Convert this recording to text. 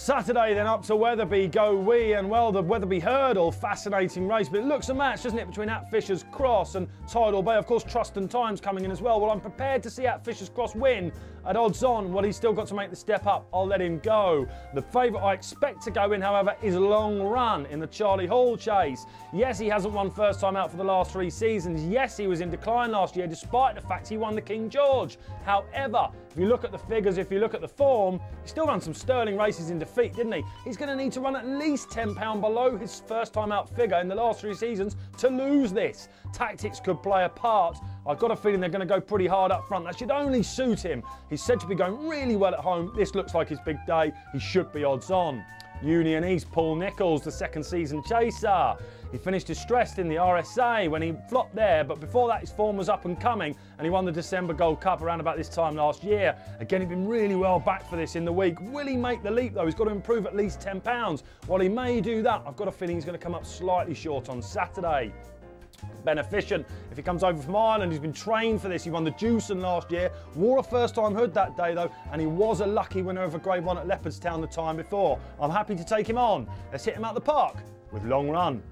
Saturday then up to Wetherby go we, and well, the Wetherby hurdle, fascinating race, but it looks a match, doesn't it, between At Fisher's Cross and Tidal Bay. Of course, Trust and Time's coming in as well. Well, I'm prepared to see At Fisher's Cross win at odds on. Well, he's still got to make the step up. I'll let him go. The favourite I expect to go in, however, is Long Run in the Charlie Hall Chase. Yes, he hasn't won first time out for the last 3 seasons. Yes, he was in decline last year, despite the fact he won the King George. However, if you look at the figures, if you look at the form, he still ran some sterling races in defeat, didn't he? He's going to need to run at least £10 below his first time out figure in the last 3 seasons to lose this. Tactics could play a part. I've got a feeling they're going to go pretty hard up front. That should only suit him. He's said to be going really well at home. This looks like his big day. He should be odds on. Union East, Paul Nichols, the second season chaser. He finished distressed in the RSA when he flopped there, but before that his form was up and coming and he won the December Gold Cup around about this time last year. Again, he'd been really well back for this in the week. Will he make the leap though? He's got to improve at least £10. While he may do that, I've got a feeling he's going to come up slightly short on Saturday. Beneficent, if he comes over from Ireland, he's been trained for this. He won the Juicen last year, wore a first-time hood that day though, and he was a lucky winner of a Grade 1 at Leopardstown the time before. I'm happy to take him on. Let's hit him out the park with Long Run.